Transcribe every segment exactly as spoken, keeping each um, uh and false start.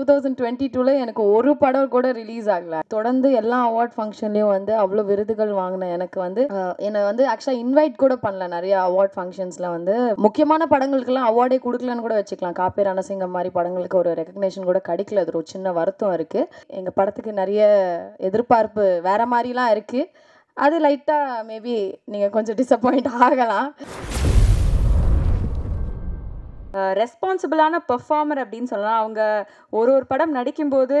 Two thousand twenty டூல எனக்கு ஒரு படம் கூட ரிலீஸ் ஆகல. தொடர்ந்து எல்லா அவார்ட் ஃபங்க்ஷன்லயும் வந்து அவ்வளோ விருதுகள் வாங்கினேன். எனக்கு வந்து என்னை வந்து ஆக்சுவலாக இன்வைட் கூட பண்ணல. நிறைய அவார்ட் ஃபங்க்ஷன்ஸ்ல வந்து முக்கியமான படங்களுக்குலாம் அவார்டே கொடுக்கலன்னு கூட வச்சுக்கலாம். காப்பே ரணசிங்கம் மாதிரி படங்களுக்கு ஒரு ரெகக்னேஷன் கூட கிடைக்கல. அது ஒரு சின்ன வருத்தம் இருக்கு. எங்க படத்துக்கு நிறைய எதிர்பார்ப்பு வேற மாதிரிலாம் இருக்கு. அது லைட்டா மேபி நீங்க கொஞ்சம் டிசப்பாயிண்ட் ஆகலாம். ரெஸ்பான்சிபிளான பெர்ஃபார்மர் அப்படின்னு சொல்லலாம். அவங்க ஒரு ஒரு படம் நடிக்கும்போது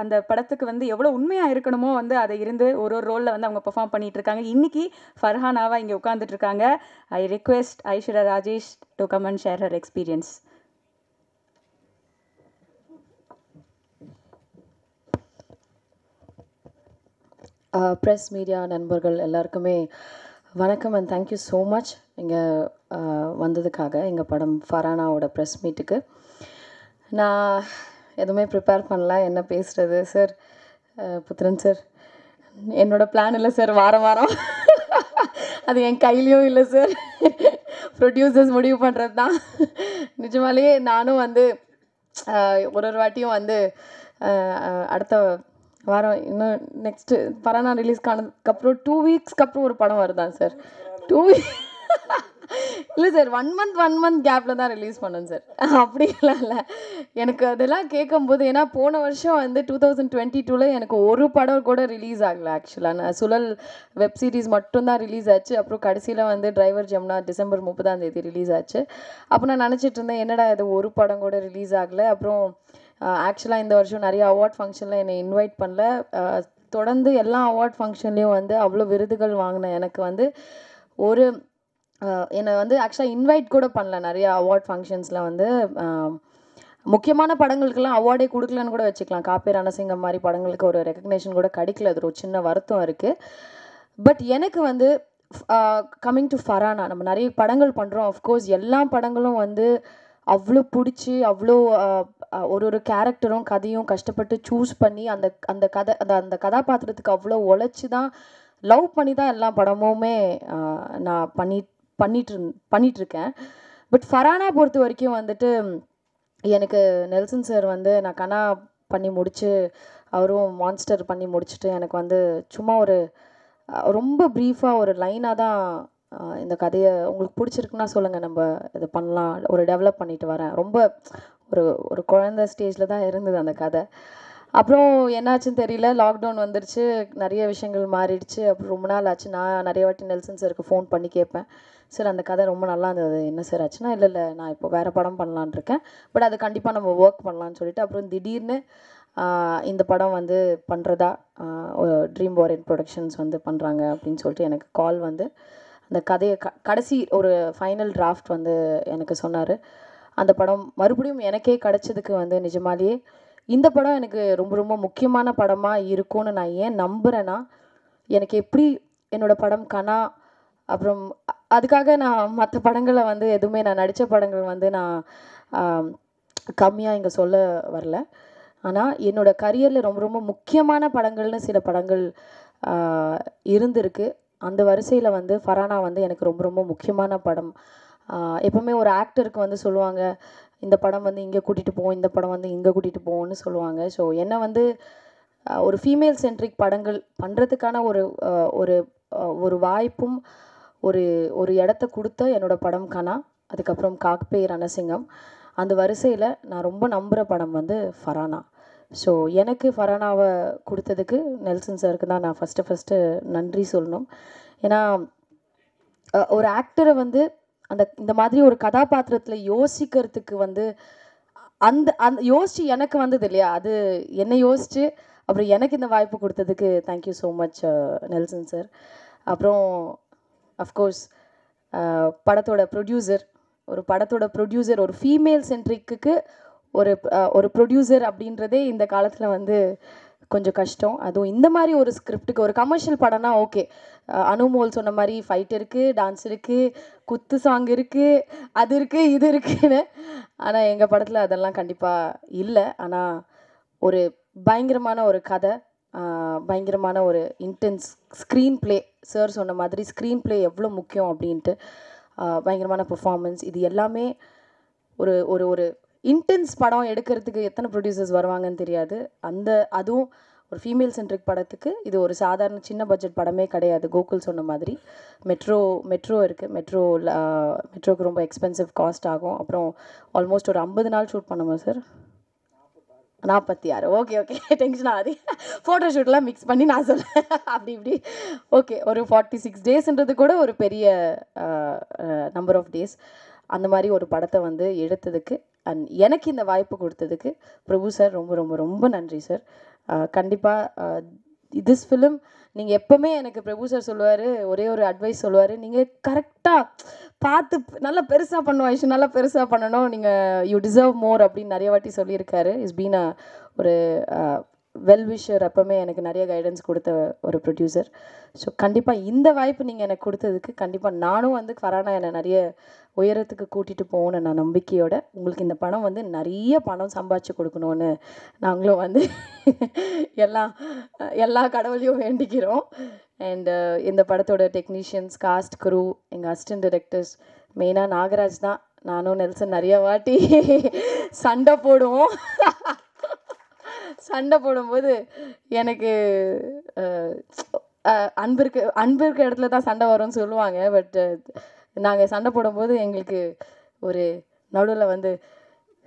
அந்த படத்துக்கு வந்து எவ்வளோ உண்மையாக இருக்கணுமோ வந்து அதை இருந்து ஒரு ஒரு ரோலில் வந்து அவங்க பெர்ஃபார்ம் பண்ணிகிட்டு இருக்காங்க. இன்றைக்கி ஃபர்ஹானாவாக இங்கே உட்காந்துட்ருக்காங்க. I request Aishwarya Rajesh to come and share her experience. Press media நண்பர்கள் எல்லாருக்குமே வணக்கம் அண்ட் தேங்க்யூ ஸோ மச் இங்கே வந்ததுக்காக. எங்கள் படம் ஃபர்ஹானாவோட ப்ரெஸ் மீட்டுக்கு நான் எதுவுமே ப்ரிப்பேர் பண்ணல. என்ன பேசுகிறது சார் புத்திரன் சார், என்னோடய பிளான் இல்லை சார். வாரம் வாரம் அது என் கையிலையும் இல்லை சார். ப்ரொடியூசர்ஸ் முடிவு பண்ணுறது தான். நிஜமாலேயே நானும் வந்து ஒரு ஒரு வாட்டியும் வந்து அடுத்த வாரம் இன்னும் நெக்ஸ்ட்டு ஃபர்ஹானா ரிலீஸ் ஆனதுக்கு அப்புறம் டூ வீக்ஸ்க்கு அப்புறம் ஒரு படம் வருதான் சார். டூ வீக் இல்லை sir, one month one month கேப்பில் தான் ரிலீஸ் பண்ணேன் சார். அப்படிலாம் இல்லை. எனக்கு அதெல்லாம் கேட்கும்போது ஏன்னா போன வருஷம் வந்து டூ தௌசண்ட் டுவெண்ட்டி டூவில் எனக்கு ஒரு படம் கூட ரிலீஸ் ஆகலை. ஆக்சுவலாக நான் சுழல் வெப் சீரிஸ் மட்டும்தான் ரிலீஸ் ஆச்சு. அப்புறம் கடைசியில் வந்து டிரைவர் ஜமுனா டிசம்பர் முப்பதாம் தேதி ரிலீஸ் ஆச்சு. அப்போ நான் நினச்சிட்டு இருந்தேன் என்னடா இது ஒரு படம் கூட ரிலீஸ் ஆகலை. அப்புறம் ஆக்சுவலாக இந்த வருஷம் நிறைய அவார்ட் ஃபங்க்ஷனில் என்னை இன்வைட் பண்ணல. தொடர்ந்து எல்லா அவார்ட் ஃபங்க்ஷன்லேயும் வந்து அவ்வளோ விருதுகள் வாங்கினேன். எனக்கு வந்து ஒரு என்னை வந்து ஆக்சுவலாக இன்வைட் கூட பண்ணல. நிறைய அவார்ட் ஃபங்க்ஷன்ஸில் வந்து முக்கியமான படங்களுக்கெல்லாம் அவார்டே கொடுக்கலன்னு கூட வச்சுக்கலாம். காப்பே ரணசிங்கம் மாதிரி படங்களுக்கு ஒரு ரெகக்னேஷன் கூட கிடைக்கல. அது ஒரு சின்ன வருத்தம் இருக்குது. பட் எனக்கு வந்து கம்மிங் டு ஃபர்ஹானா, நம்ம நிறைய படங்கள் பண்ணுறோம். ஆஃப்கோர்ஸ் எல்லா படங்களும் வந்து அவ்வளோ பிடிச்சி அவ்வளோ ஒரு ஒரு கேரக்டரும் கதையும் கஷ்டப்பட்டு சூஸ் பண்ணி அந்த அந்த கதை அந்த அந்த கதாபாத்திரத்துக்கு அவ்வளோ உழைச்சி தான் லவ் பண்ணி தான் எல்லா படமுமே நான் பண்ணி பண்ணிட்டு பண்ணிகிட்ருக்கேன். பட் ஃபர்ஹானா பொறுத்த வரைக்கும் வந்துட்டு எனக்கு நெல்சன் சார் வந்து நான் கண்ணா பண்ணி முடித்து அவரும் மான்ஸ்டர் பண்ணி முடிச்சுட்டு எனக்கு வந்து சும்மா ஒரு ரொம்ப ப்ரீஃபாக ஒரு லைனாக தான் இந்த கதையை உங்களுக்கு பிடிச்சிருக்குன்னா சொல்லுங்கள், நம்ம இது பண்ணலாம், ஒரு டெவலப் பண்ணிட்டு வரேன். ரொம்ப ஒரு ஒரு குழந்த ஸ்டேஜில் தான் இருந்தது அந்த கதை. அப்புறம் என்னாச்சுன்னு தெரியல, லாக்டவுன் வந்துருச்சு, நிறைய விஷயங்கள் மாறிடுச்சு. அப்புறம் ரொம்ப நாள் ஆச்சு. நான் நிறைய வாட்டி நெல்சன் சாருக்கு ஃபோன் பண்ணி கேட்பேன், சார் அந்த கதை ரொம்ப நல்லா இருந்தது, என்ன சார் ஆச்சுன்னா, இல்லை இல்லை நான் இப்போ வேறு படம் பண்ணலான் இருக்கேன், பட் அது கண்டிப்பாக நம்ம ஒர்க் பண்ணலான்னு சொல்லிட்டு அப்புறம் திடீர்னு இந்த படம் வந்து பண்ணுறதா ட்ரீம் வாரியர் ப்ரொடக்ஷன்ஸ் வந்து பண்ணுறாங்க அப்படின்னு சொல்லிட்டு எனக்கு கால் வந்து அந்த கதையை க கடைசி ஒரு ஃபைனல் டிராஃப்ட் வந்து எனக்கு சொன்னார். அந்த படம் மறுபடியும் எனக்கே கிடச்சதுக்கு வந்து நிஜமாலேயே இந்த படம் எனக்கு ரொம்ப ரொம்ப முக்கியமான படமாக இருக்கும்னு நான் ஏன் நம்புகிறேன்னா, எனக்கு எப்படி என்னோடய படம் கனா அப்புறம் அதுக்காக நான் மற்ற படங்களை வந்து எதுவுமே நான் நடித்த படங்கள் வந்து நான் கம்மியாக இங்கே சொல்ல வரல. ஆனால் என்னோடய கரியரில் ரொம்ப ரொம்ப முக்கியமான படங்கள்னு சில படங்கள் இருந்திருக்கு. அந்த வரிசையில் வந்து ஃபர்ஹானா வந்து எனக்கு ரொம்ப ரொம்ப முக்கியமான படம். எப்போவுமே ஒரு ஆக்டருக்கு வந்து சொல்லுவாங்க இந்த படம் வந்து இங்கே கூட்டிகிட்டு போவோம், இந்த படம் வந்து இங்கே கூட்டிகிட்டு போவோம்னு சொல்லுவாங்க. ஸோ என்னை வந்து ஒரு ஃபீமேல் சென்ட்ரிக் படங்கள் பண்ணுறதுக்கான ஒரு ஒரு ஒரு வாய்ப்பும் ஒரு ஒரு இடத்த கொடுத்த என்னோடய படம் கனா, அதுக்கப்புறம் காக்பே ரணசிங்கம், அந்த வரிசையில் நான் ரொம்ப நம்புகிற படம் வந்து ஃபர்ஹானா. ஸோ எனக்கு ஃபர்ஹானாவை கொடுத்ததுக்கு நெல்சன் சாருக்கு தான் நான் ஃபஸ்ட்டு ஃபஸ்ட்டு நன்றி சொல்லணும். ஏன்னா ஒரு ஆக்டரை வந்து அந்த இந்த மாதிரி ஒரு கதாபாத்திரத்தில் யோசிக்கிறதுக்கு வந்து அந்த அந்த யோசித்து எனக்கு வந்தது இல்லையா, அது என்னை யோசித்து அப்புறம் எனக்கு இந்த வாய்ப்பு கொடுத்ததுக்கு thank you so much Nelson sir. அப்புறம் அஃப்கோர்ஸ் படத்தோட ப்ரொடியூசர், ஒரு படத்தோட ப்ரொடியூசர் ஒரு ஃபீமேல் சென்ட்ரிக்கு ஒரு ஒரு ப்ரொடியூசர் அப்படின்றதே இந்த காலத்தில் வந்து கொஞ்சம் கஷ்டம். அதுவும் இந்த மாதிரி ஒரு ஸ்கிரிப்டுக்கு ஒரு கமர்ஷியல் படம்னா ஓகே, அனுமோல் சொன்ன மாதிரி ஃபைட் இருக்குது, டான்ஸ் இருக்குது, குத்து சாங் இருக்குது, அது இருக்குது இது இருக்குன்னு. ஆனால் எங்கள் படத்தில் அதெல்லாம் கண்டிப்பாக இல்லை. ஆனால் ஒரு பயங்கரமான ஒரு கதை, பயங்கரமான ஒரு இன்டென்ஸ் ஸ்க்ரீன் ப்ளே, சார் சொன்ன மாதிரி ஸ்க்ரீன் ப்ளே எவ்வளோ முக்கியம் அப்படின்ட்டு, பயங்கரமான பெர்ஃபார்மன்ஸ், இது எல்லாமே ஒரு ஒரு intense படம் எடுக்கிறதுக்கு எத்தனை producers வருவாங்கன்னு தெரியாது. அந்த அதுவும் ஒரு female centric படத்துக்கு இது ஒரு சாதாரண சின்ன பட்ஜெட் படமே கிடையாது. கோகுல் சொன்ன மாதிரி மெட்ரோ மெட்ரோ இருக்குது. மெட்ரோ மெட்ரோக்கு ரொம்ப எக்ஸ்பென்சிவ் காஸ்ட் ஆகும். அப்புறம் ஆல்மோஸ்ட் ஒரு ஐம்பது நாள் ஷூட் பண்ணுவோம் சார். நாற்பத்தி ஆறு ஓகே ஓகே டென்ஷன் ஆகுது. ஃபோட்டோஷூட்லாம் மிக்ஸ் பண்ணி நான் சொல்கிறேன் அப்படி இப்படி ஓகே ஒரு ஃபார்ட்டி சிக்ஸ் டேஸ்ன்றது கூட ஒரு பெரிய நம்பர் ஆஃப் டேஸ். அந்த மாதிரி ஒரு படத்தை வந்து எடுத்ததுக்கு அண்ட் எனக்கு இந்த வாய்ப்பு கொடுத்ததுக்கு பிரபு சார் ரொம்ப ரொம்ப ரொம்ப நன்றி சார். கண்டிப்பாக திஸ் ஃபிலிம் நீங்கள் எப்போவுமே எனக்கு பிரபு சார் சொல்லுவார், ஒரே ஒரு அட்வைஸ் சொல்லுவார், நீங்கள் கரெக்டாக பார்த்து நல்லா பெருசாக பண்ணுவோம் ஐஷு, நல்லா பெருசாக பண்ணணும், நீங்கள் யூ டிசர்வ் மோர் அப்படின்னு நிறைய வாட்டி சொல்லியிருக்காரு. இஸ் பீன் ஒரு வெல்விஷர், எப்போவுமே எனக்கு நிறைய கைடன்ஸ் கொடுத்த ஒரு ப்ரொடியூசர். ஸோ கண்டிப்பாக இந்த வாய்ப்பு நீங்கள் எனக்கு கொடுத்ததுக்கு கண்டிப்பாக நானும் வந்து ஃபர்ஹானா என்னை நிறைய உயரத்துக்கு கூட்டிகிட்டு போகணும்னு நான் நம்பிக்கையோட உங்களுக்கு இந்த பணம் வந்து நிறைய பணம் சம்பாதிச்சு கொடுக்கணும்னு நாங்களும் வந்து எல்லா எல்லா கடவுளையும் வேண்டிக்கிறோம். அண்டு இந்த படத்தோட டெக்னீஷியன்ஸ், காஸ்ட், குரூ, எங்கள் அசிஸ்டன்ட் டைரக்டர்ஸ், மெயினாக நாகராஜ் தான். நானும் நெல்சன் நிறைய வாட்டி சண்டை போடுவோம். சண்டை போடும்போது எனக்கு அன்பு இருக்க அன்பு இருக்க இடத்துல தான் சண்டை வரும்னு சொல்லுவாங்க. பட் நாங்கள் சண்டை போடும்போது எங்களுக்கு ஒரு நடுவில் வந்து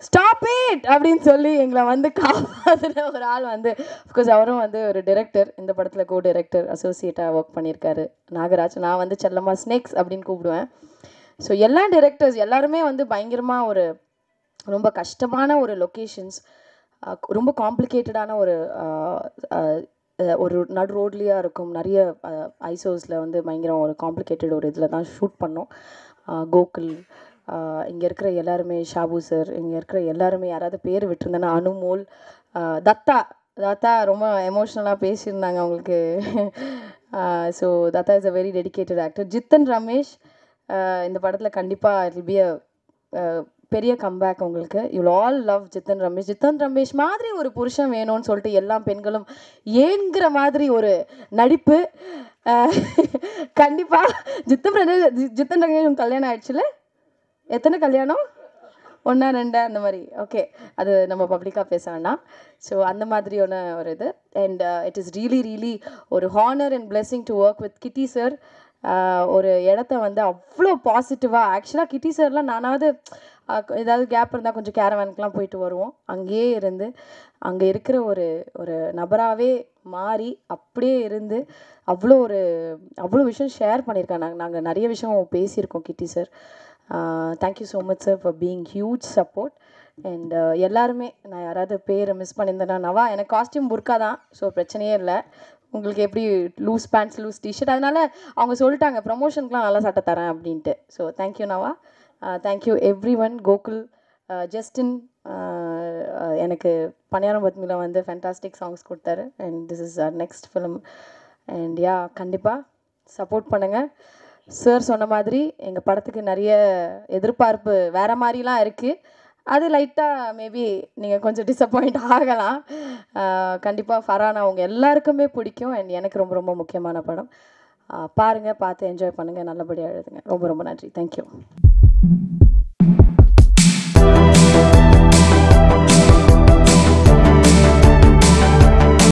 ஸ்டாப் இட் அப்படின்னு சொல்லி எங்களை வந்து காப்பாற்றுற ஒரு ஆள் வந்து அஃப்கோர்ஸ் அவரும் வந்து ஒரு டைரக்டர், இந்த படத்தில் கோ டைரக்டர் அசோசியேட்டாக ஒர்க் பண்ணியிருக்காரு நாகராஜ். நான் வந்து செல்லம்மா ஸ்னேக்ஸ் அப்படின்னு கூப்பிடுவேன். ஸோ எல்லா டைரக்டர்ஸ் எல்லாருமே வந்து பயங்கரமாக ஒரு ரொம்ப கஷ்டமான ஒரு லொக்கேஷன்ஸ், ரொம்ப காம்ப்ளிகேட்டடான ஒரு ஒரு நடு ரோட்லேயாக இருக்கும். நிறைய ஐசோஸில் வந்து பயங்கரம் ஒரு காம்ப்ளிகேட்டட் ஒரு இதில் தான் ஷூட் பண்ணோம். கோகுல், இங்கே இருக்கிற எல்லாருமே, ஷாபு சார், இங்கே இருக்கிற எல்லாருமே, யாராவது பேர் விட்டுருந்தேன்னா அனுமோல், தத்தா தத்தா ரொம்ப எமோஷ்னலாக பேசியிருந்தாங்க அவங்களுக்கு. So Datta is a very dedicated actor. Jithan Ramesh, இந்த படத்தில் கண்டிப்பாக இட் வில் பி அ பெரிய கம்பேக் உங்களுக்கு. You will all love Jithan Ramesh. Jithan Ramesh மாதிரி ஒரு புருஷன் வேணும்னு சொல்லிட்டு எல்லா பெண்களும் ஏங்குற மாதிரி ஒரு நடிப்பு கண்டிப்பாக ஜித்தன் ரமேஷ். ஜித்தன் ரமேஷ் கல்யாணம் ஆயிடுச்சுல, எத்தனை கல்யாணம், ஒன்றா ரெண்டா அந்த மாதிரி? ஓகே, அது நம்ம பப்ளிக்காக பேச வேண்டாம். ஸோ அந்த மாதிரியான ஒரு இது. And it is really really ஒரு honour and blessing to work with Kitty sir. ஒரு இடத்த வந்து அவ்வளோ பாசிட்டிவாக, ஆக்சுவலாக கிட்டி சார்லாம் நானாவது ஏதாவது கேப் இருந்தால் கொஞ்சம் கேரவானுக்கெலாம் போயிட்டு வருவோம். அங்கேயே இருந்து அங்கே இருக்கிற ஒரு ஒரு நபராகவே மாறி அப்படியே இருந்து அவ்வளோ ஒரு அவ்வளோ விஷயம் ஷேர் பண்ணியிருக்கேன். நாங்கள் நாங்கள் நிறைய விஷயம் பேசியிருக்கோம் Kitty sir. Thank you so much sir for being huge support. And எல்லாருமே, நான் யாராவது பேரை மிஸ் பண்ணியிருந்தேன்னா, நவா எனக்கு காஸ்ட்யூம் புர்க்கா தான், ஸோ பிரச்சனையே இல்லை. உங்களுக்கு எப்படி லூஸ் பேண்ட்ஸ், லூஸ் டிஷர்ட், அதனால் அவங்க சொல்லிட்டாங்க ப்ரமோஷனுக்குலாம் நல்லா சட்டை தரேன் அப்படின்ட்டு. So thank you Nava, thank you everyone. Gokul, Justin எனக்கு பணியாரம் பத்மில வந்து ஃபேண்டாஸ்டிக் சாங்ஸ் கொடுத்தாரு. And this is our next film. And yeah, கண்டிப்பாக சப்போர்ட் பண்ணுங்கள். சார் சொன்ன மாதிரி எங்கள் படத்துக்கு நிறைய எதிர்பார்ப்பு வேறு மாதிரிலாம் இருக்குது. அது லைட்டாக மேபி நீங்கள் கொஞ்சம் டிசப்பாயிண்ட் ஆகலாம். கண்டிப்பாக ஃபர்ஹானா அவங்க எல்லாருக்குமே பிடிக்கும். அண்ட் எனக்கு ரொம்ப ரொம்ப முக்கியமான படம். பாருங்கள், பார்த்து என்ஜாய் பண்ணுங்கள், நல்லபடியாக எழுதுங்க. ரொம்ப ரொம்ப நன்றி. தேங்க்யூ.